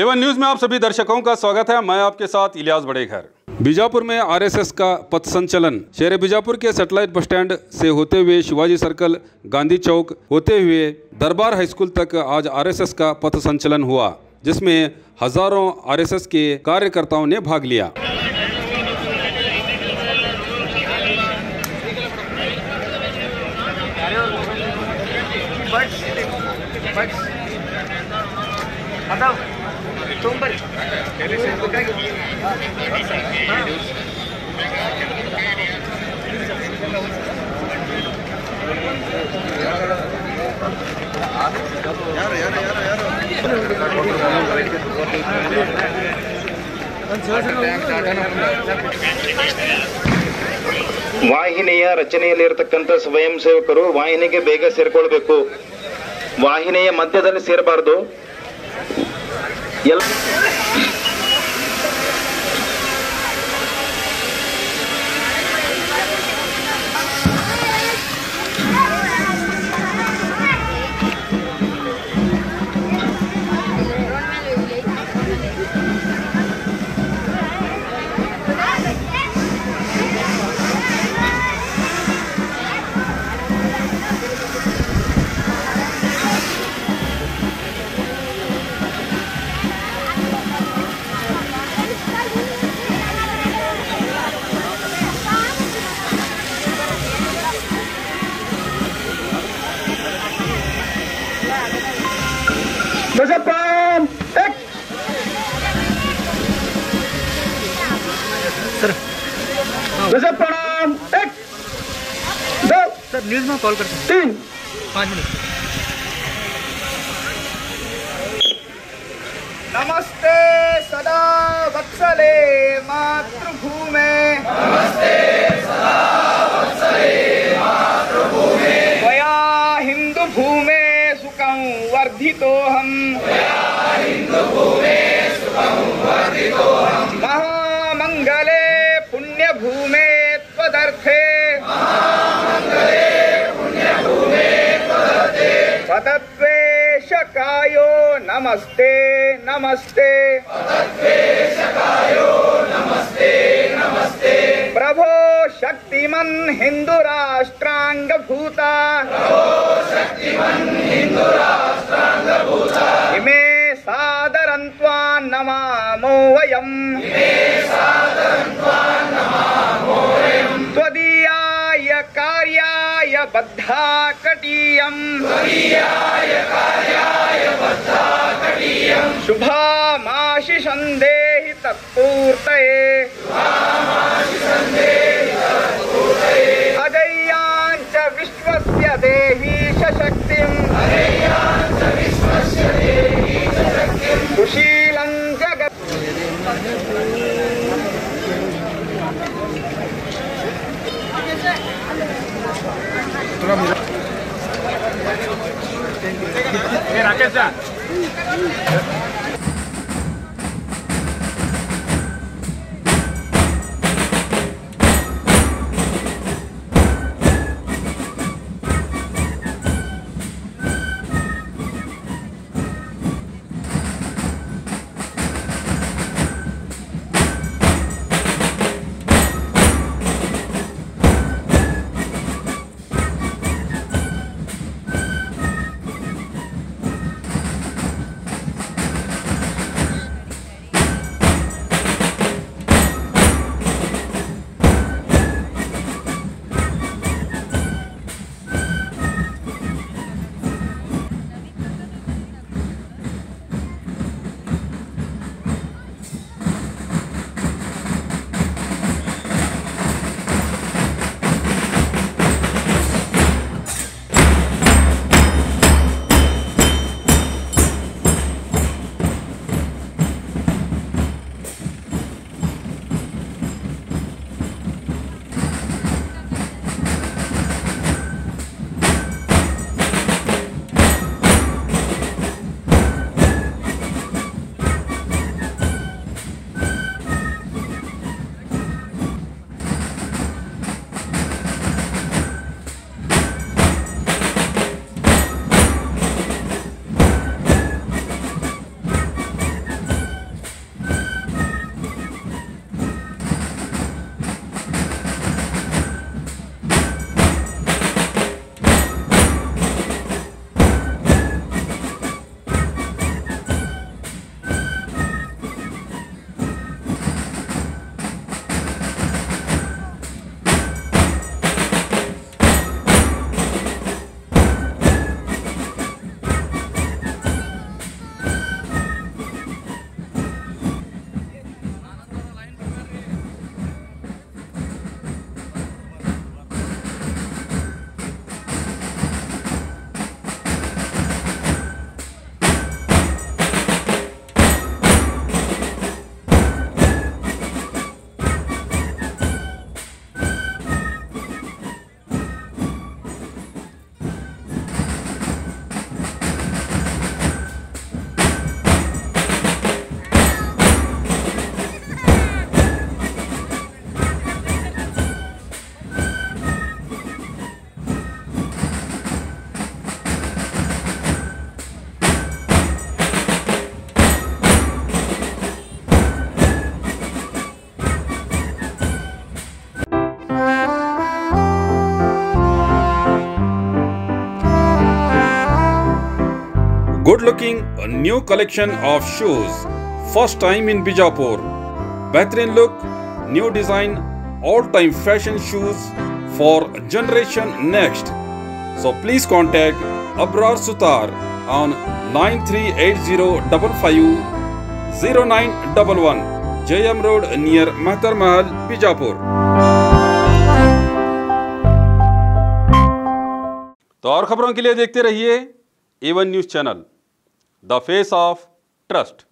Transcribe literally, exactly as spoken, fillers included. Avon news में आप सभी दर्शकों का स्वागत है। मैं आपके साथ इलियाज़ बड़े घर। बीजापुर में आरएसएस का पथ संचलन शहर बीजापुर के सैटेलाइट बस स्टैंड से होते हुए शिवाजी सर्कल, गांधी चौक होते हुए दरबार हाई स्कूल तक आज आरएसएस का पथ संचलन हुआ, जिसमें हजारों आरएसएस के कार्यकर्ताओं ने भाग लिया। ವಾಹಿನಿಯ ರಚನೆಯಲ್ಲಿರತಕ್ಕಂತ ಸ್ವಯಂ ಸೇವಕರು ವಾಹಿನಿಗೆ ಬೇಗ ಸೇರಿಕೊಳ್ಳಬೇಕು, ವಾಹಿನಿಯ ಮಧ್ಯದಲ್ಲಿ ಸೇರಬಾರದು। ಎಲ್ಲ प्रणाम एक दो सर न्यूज में कॉल कर सकते तीन पाँच मिनट। नमस्ते सदा वत्सले मातृभूमे, नमस्ते सदा वत्सले मातृभूमे, त्वया हिंदू भूमे सुखं वर्धितोहम, त्वया हिंदू भूमे सुखं वर्धितोहम, महामंगले भूमे त्वदर्थे महामंगले पुण्यभूमे त्वदर्थे, पतत्वे शकायो नमस्ते नमस्ते, पतत्वे शकायो नमस्ते नमस्ते, प्रभो शक्तिमन् हिंदु राष्ट्रांग भूता, प्रभो शक्तिमन् हिंदु राष्ट्रांग भूता, इमे सादरंत्वा नमामो वयम्, इमे सादरंत्वा बद्धा कटीयम, त्वदीयाय कार्याय बद्धा कटीयम, शुभामाशि संदेहि तत्पूर्तये, शुभामाशि संदेहि तत्पूर्तये, अजय्यां च विश्वस्य देहि शक्तिम, अजय्यां च विश्वस्य देहि शक्तिम, सुशीलं जगत्। good looking new collection of shoes, first time in Bijapur. बेहतरीन look, new design, all time fashion shoes for generation next. So please contact Abrar Sutar on nine three eight zero double five zero nine double one, J M Road near Mahtar Mahal, Bijapur. तो और खबरों के लिए देखते रहिए Avon news channel, the face of trust.